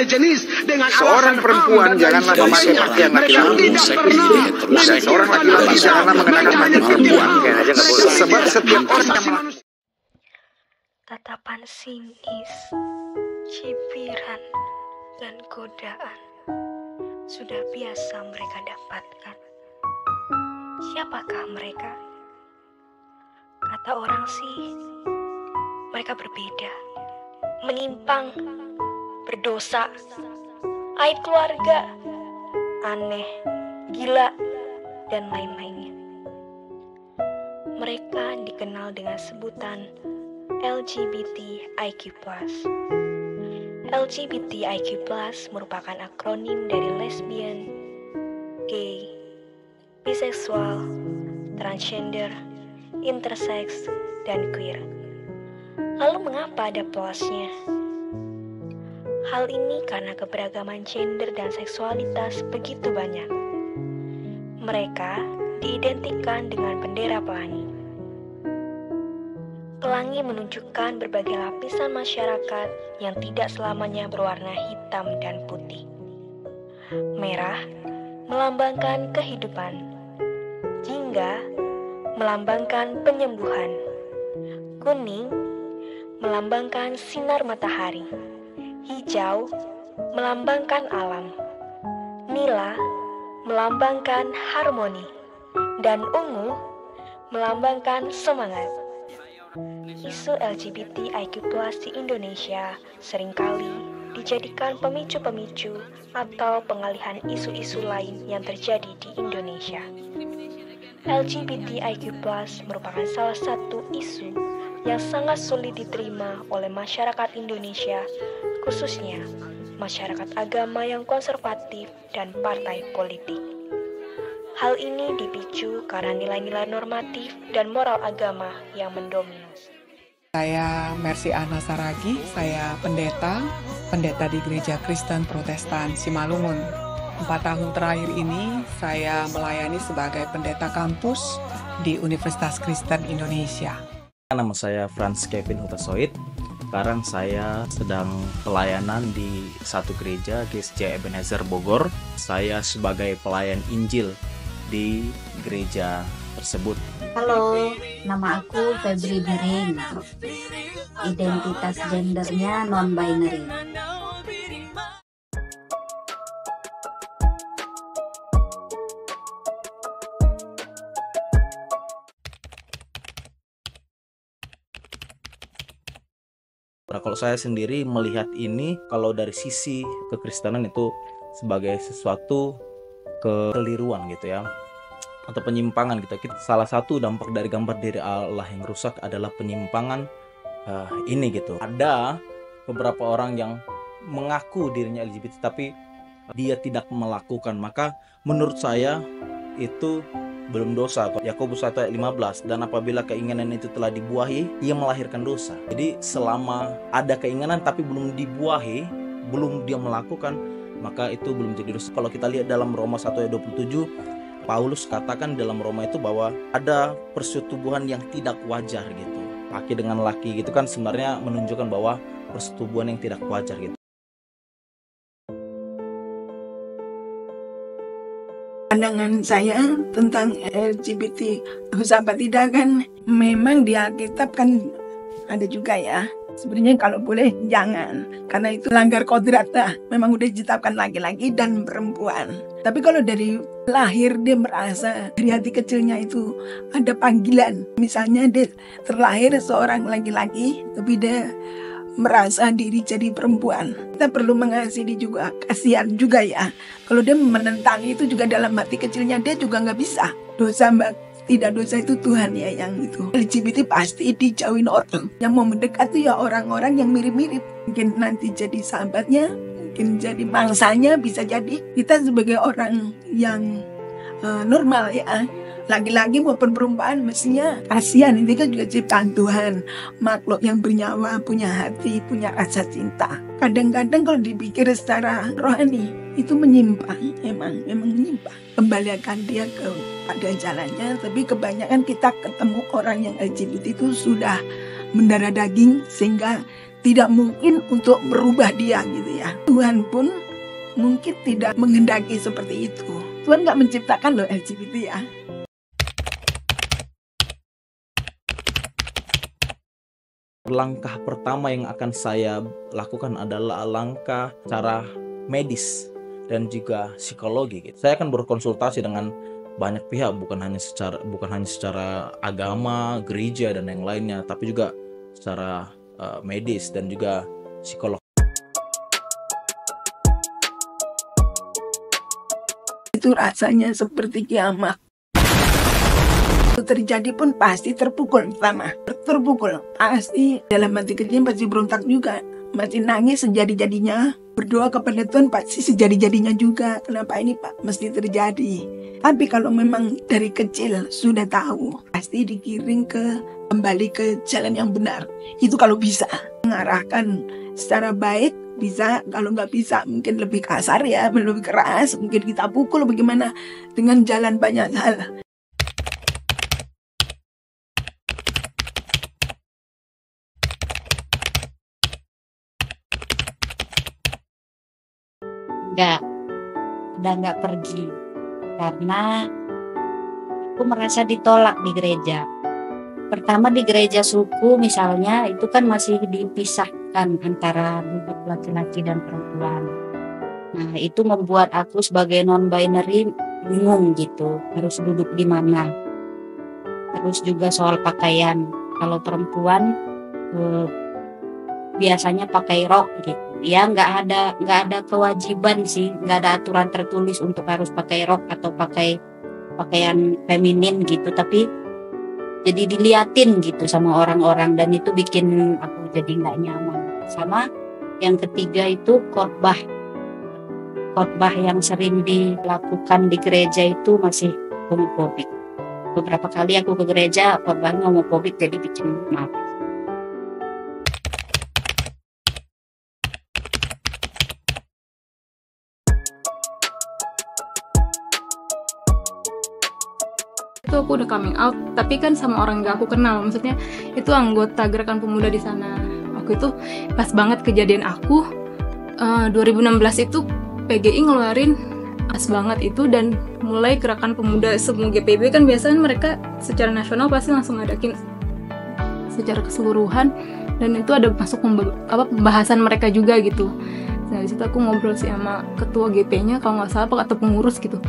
sejenis dengan seorang perempuan janganlah memakai pakaian laki-laki, seorang laki-laki janganlah mengenakan pakaian perempuan, sebab setiap orang yang melakukan tatapan sinis, cipiran, dan godaan sudah biasa mereka dapatkan. Siapakah mereka? Kata orang sih, mereka berbeda, menyimpang, berdosa, aib keluarga, aneh, gila, dan lain-lainnya. Mereka dikenal dengan sebutan LGBTIQ+. LGBTIQ+ merupakan akronim dari lesbian, gay, biseksual, transgender, intersex, dan queer. Lalu mengapa ada plusnya? Hal ini karena keberagaman gender dan seksualitas begitu banyak. Mereka diidentikan dengan bendera pelangi. Pelangi menunjukkan berbagai lapisan masyarakat yang tidak selamanya berwarna hitam dan putih. Merah melambangkan kehidupan. Jingga melambangkan penyembuhan. Kuning melambangkan sinar matahari. Hijau melambangkan alam. Nila melambangkan harmoni. Dan ungu melambangkan semangat. Isu LGBTIQ+ di Indonesia seringkali dijadikan pemicu-pemicu atau pengalihan isu-isu lain yang terjadi di Indonesia. LGBTIQ+ merupakan salah satu isu yang sangat sulit diterima oleh masyarakat Indonesia, khususnya masyarakat agama yang konservatif dan partai politik. Hal ini dipicu karena nilai-nilai normatif dan moral agama yang mendominasi. Saya Mercy Anasaragi, saya pendeta di Gereja Kristen Protestan Simalungun. 4 tahun terakhir ini saya melayani sebagai pendeta kampus di Universitas Kristen Indonesia. Nama saya Franz Kevin Hutasoit. Sekarang saya sedang pelayanan di satu gereja, GSC Ebenezer Bogor. Saya sebagai pelayan Injil di gereja tersebut. Halo, nama aku Febri Bereng. Identitas gendernya non-binary. Kalau saya sendiri melihat ini, kalau dari sisi kekristenan itu sebagai sesuatu keliruan gitu ya, atau penyimpangan gitu. Salah satu dampak dari gambar diri Allah yang rusak adalah penyimpangan ini gitu. Ada beberapa orang yang mengaku dirinya LGBT tapi dia tidak melakukan. Maka menurut saya itu belum dosa. Yakobus 1:15, dan apabila keinginan itu telah dibuahi, ia melahirkan dosa. Jadi selama ada keinginan tapi belum dibuahi, belum dia melakukan, maka itu belum jadi dosa. Kalau kita lihat dalam Roma 1:27, Paulus katakan dalam Roma itu bahwa ada persetubuhan yang tidak wajar gitu. Laki dengan laki gitu kan sebenarnya menunjukkan bahwa persetubuhan yang tidak wajar gitu. Pandangan saya tentang LGBT sama tidak kan, memang di Alkitab kan ada juga ya. Sebenarnya kalau boleh jangan, karena itu langgar kodrat lah. Memang udah ditetapkan laki-laki dan perempuan. Tapi kalau dari lahir dia merasa dari hati kecilnya itu ada panggilan. Misalnya dia terlahir seorang laki-laki, tapi dia merasa diri jadi perempuan. Kita perlu mengasihi juga, kasihan juga ya. Kalau dia menentang itu juga dalam hati kecilnya dia juga nggak bisa. Dosa tidak dosa itu Tuhan ya yang itu. LGBT pasti dijauhin orang. Yang mau mendekat itu ya orang-orang yang mirip-mirip. Mungkin nanti jadi sahabatnya, mungkin jadi mangsanya, bisa jadi. Kita sebagai orang yang normal ya, lagi-lagi maupun perempuan mestinya kasihan. Ini kan juga ciptaan Tuhan, makhluk yang bernyawa, punya hati, punya rasa cinta. Kadang-kadang kalau dipikir secara rohani itu menyimpang, memang menyimpang. Kembalikan dia kepada jalannya. Tapi kebanyakan kita ketemu orang yang LGBT itu sudah mendarah daging, sehingga tidak mungkin untuk merubah dia gitu ya. Tuhan pun mungkin tidak menghendaki seperti itu. Tuhan nggak menciptakan loh LGBT ya. Langkah pertama yang akan saya lakukan adalah langkah secara medis dan juga psikologi. Gitu. Saya akan berkonsultasi dengan banyak pihak, bukan hanya secara agama, gereja dan yang lainnya, tapi juga secara medis dan juga psikolog. Itu rasanya seperti kiamat. Terjadi pun pasti terpukul, pertama terpukul, pasti dalam hati kecil pasti berontak juga, masih nangis sejadi-jadinya, berdoa kepada Tuhan pasti sejadi-jadinya juga, kenapa ini Pak mesti terjadi. Tapi kalau memang dari kecil sudah tahu, pasti digiring kembali ke jalan yang benar. Itu kalau bisa mengarahkan secara baik, bisa. Kalau nggak bisa mungkin lebih kasar ya, lebih keras, mungkin kita pukul, bagaimana dengan jalan banyak hal. Udah nggak pergi karena aku merasa ditolak di gereja. Pertama di gereja suku misalnya, itu kan masih dipisahkan antara laki-laki dan perempuan. Nah itu membuat aku sebagai non-binary bingung gitu, harus duduk di mana. Terus juga soal pakaian, kalau perempuan biasanya pakai rok gitu. Ya nggak ada kewajiban sih, nggak ada aturan tertulis untuk harus pakai rok atau pakai pakaian feminin gitu, tapi jadi diliatin gitu sama orang-orang dan itu bikin aku jadi nggak nyaman. Sama yang ketiga itu khotbah yang sering dilakukan di gereja itu masih homofobik. Beberapa kali aku ke gereja khotbahnya homofobik, jadi bikin malu. Itu aku udah coming out, tapi kan sama orang gak aku kenal, maksudnya itu anggota gerakan pemuda di sana. Aku itu pas banget kejadian aku 2016 itu PGI ngeluarin pas banget itu dan mulai gerakan pemuda semua GPB kan biasanya mereka secara nasional pasti langsung ngadakin secara keseluruhan dan itu ada masuk pembahasan mereka juga gitu. Nah disitu aku ngobrol sih sama ketua GP-nya kalau nggak salah atau pengurus gitu.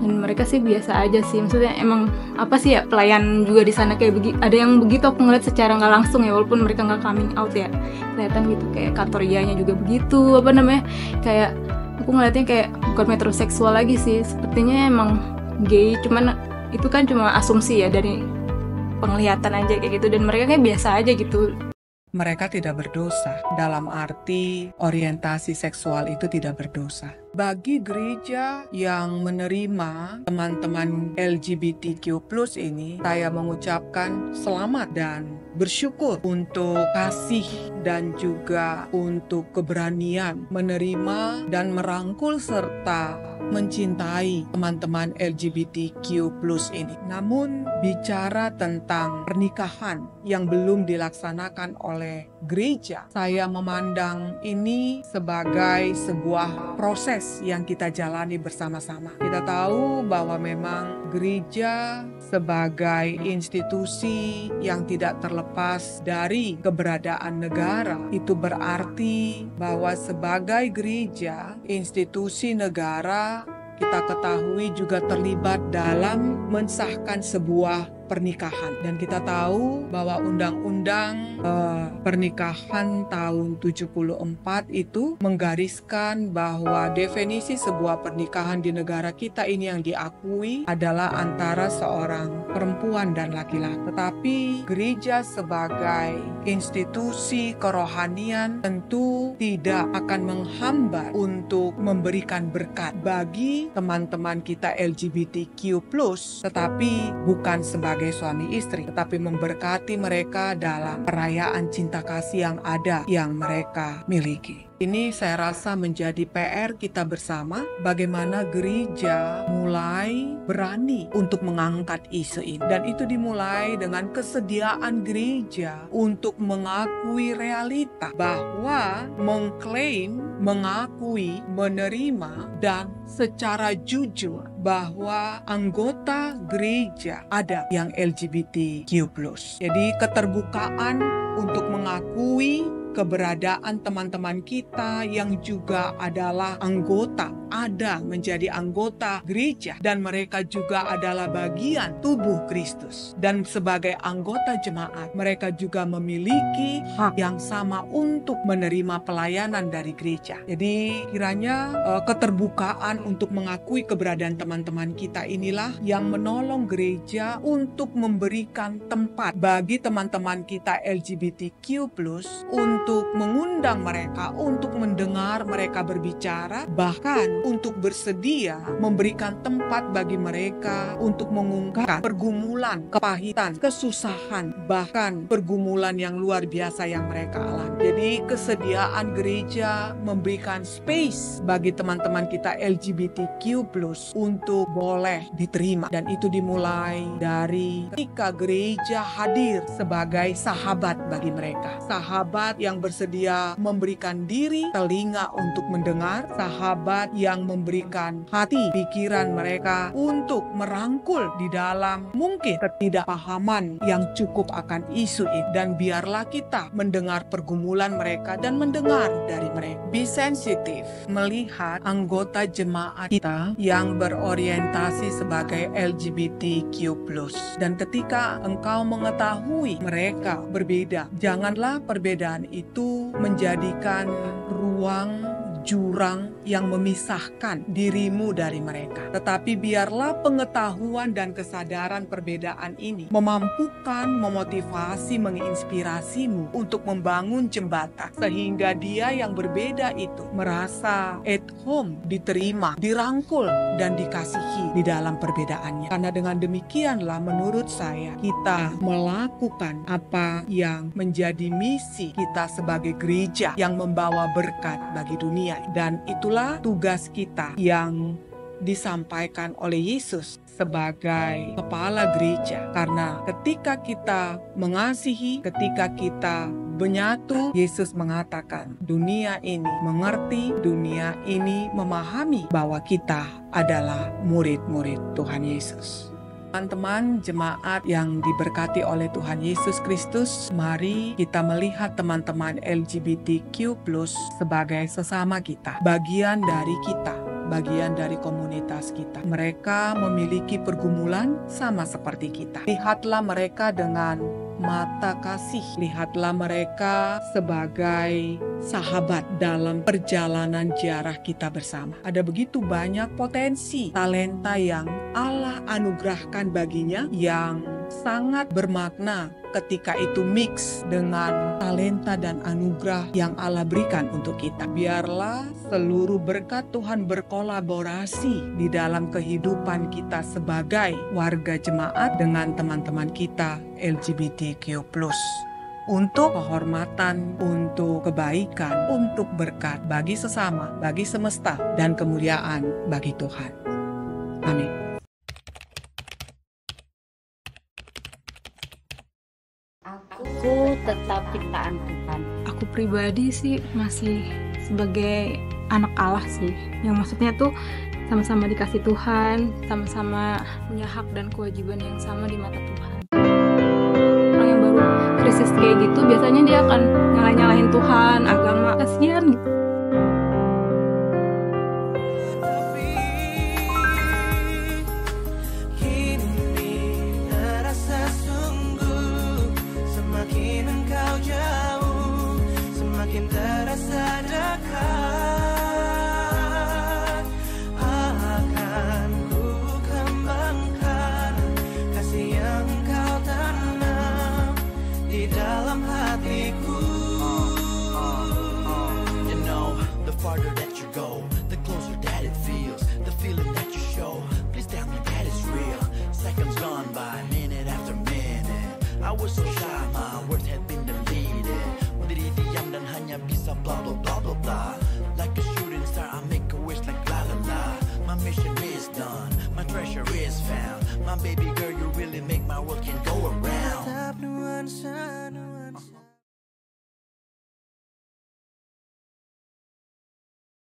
Dan mereka sih biasa aja sih, maksudnya emang apa sih ya, pelayan juga di sana kayak begitu. Ada yang begitu aku ngeliat secara nggak langsung ya, walaupun mereka nggak coming out ya, kelihatan gitu. Kayak katorianya juga begitu, apa namanya, kayak aku ngeliatnya kayak bukan metroseksual lagi sih, sepertinya emang gay, cuman itu kan cuma asumsi ya dari penglihatan aja kayak gitu. Dan mereka kayak biasa aja gitu. Mereka tidak berdosa, dalam arti orientasi seksual itu tidak berdosa. Bagi gereja yang menerima teman-teman LGBTQ+ ini, saya mengucapkan selamat dan bersyukur untuk kasih dan juga untuk keberanian menerima dan merangkul serta mencintai teman-teman LGBTQ+ ini. Namun bicara tentang pernikahan yang belum dilaksanakan oleh gereja, saya memandang ini sebagai sebuah proses yang kita jalani bersama-sama. Kita tahu bahwa memang gereja sebagai institusi yang tidak terlepas dari keberadaan negara, itu berarti bahwa sebagai gereja, institusi negara, kita ketahui juga terlibat dalam mensahkan sebuah pernikahan. Dan kita tahu bahwa undang-undang pernikahan tahun 74 itu menggariskan bahwa definisi sebuah pernikahan di negara kita ini yang diakui adalah antara seorang perempuan dan laki-laki. Tetapi gereja sebagai institusi kerohanian tentu tidak akan menghambat untuk memberikan berkat bagi teman-teman kita LGBTQ+, tetapi bukan sebagai suami istri, tetapi memberkati mereka dalam perayaan cinta kasih yang ada, yang mereka miliki. Ini saya rasa menjadi PR kita bersama, bagaimana gereja mulai berani untuk mengangkat isu ini. Dan itu dimulai dengan kesediaan gereja untuk mengakui realita bahwa mengklaim, mengakui, menerima, dan secara jujur bahwa anggota gereja ada yang LGBTQ+. Jadi keterbukaan untuk mengakui keberadaan teman-teman kita yang juga adalah anggota, ada menjadi anggota gereja, dan mereka juga adalah bagian tubuh Kristus. Dan sebagai anggota jemaat, mereka juga memiliki hak yang sama untuk menerima pelayanan dari gereja. Jadi kiranya keterbukaan untuk mengakui keberadaan teman-teman kita inilah yang menolong gereja untuk memberikan tempat bagi teman-teman kita LGBTQ+, untuk mengundang mereka, untuk mendengar mereka berbicara, bahkan untuk bersedia memberikan tempat bagi mereka untuk mengungkapkan pergumulan, kepahitan, kesusahan, bahkan pergumulan yang luar biasa yang mereka alami. Jadi kesediaan gereja memberikan space bagi teman-teman kita LGBTQ+ untuk boleh diterima. Dan itu dimulai dari ketika gereja hadir sebagai sahabat bagi mereka. Sahabat yang bersedia memberikan diri, telinga untuk mendengar, sahabat yang memberikan hati, pikiran mereka untuk merangkul di dalam mungkin ketidakpahaman yang cukup akan isu ini. Dan biarlah kita mendengar pergumulan mereka dan mendengar dari mereka. Be sensitive, melihat anggota jemaat kita yang berorientasi sebagai LGBTQ+. Dan ketika engkau mengetahui mereka berbeda, janganlah perbedaan itu menjadikan ruang, jurang yang memisahkan dirimu dari mereka. Tetapi biarlah pengetahuan dan kesadaran perbedaan ini memampukan, memotivasi, menginspirasimu untuk membangun jembatan, sehingga dia yang berbeda itu merasa at home, diterima, dirangkul, dan dikasihi di dalam perbedaannya. Karena dengan demikianlah menurut saya kita melakukan apa yang menjadi misi kita sebagai gereja yang membawa berkat bagi dunia. Dan itulah tugas kita yang disampaikan oleh Yesus sebagai kepala gereja. Karena ketika kita mengasihi, ketika kita menyatu, Yesus mengatakan dunia ini mengerti, dunia ini memahami bahwa kita adalah murid-murid Tuhan Yesus. Teman-teman jemaat yang diberkati oleh Tuhan Yesus Kristus, mari kita melihat teman-teman LGBTQ+ sebagai sesama kita, bagian dari kita, bagian dari komunitas kita. Mereka memiliki pergumulan sama seperti kita. Lihatlah mereka dengan mata kasih. Lihatlah mereka sebagai sahabat dalam perjalanan jarah kita bersama. Ada begitu banyak potensi, talenta yang Allah anugerahkan baginya yang sangat bermakna ketika itu mix dengan talenta dan anugerah yang Allah berikan untuk kita. Biarlah seluruh berkat Tuhan berkolaborasi di dalam kehidupan kita sebagai warga jemaat dengan teman-teman kita LGBTQ+. Untuk kehormatan, untuk kebaikan, untuk berkat bagi sesama, bagi semesta, dan kemuliaan bagi Tuhan. Amin. Aku tetap ciptaan Tuhan. Aku pribadi sih masih sebagai anak Allah sih. Yang maksudnya tuh sama-sama dikasih Tuhan, sama-sama punya hak dan kewajiban yang sama di mata Tuhan. Orang yang baru krisis kayak gitu biasanya dia akan nyalah-nyalahin Tuhan, agama, kasihan gitu. pressure is found. My baby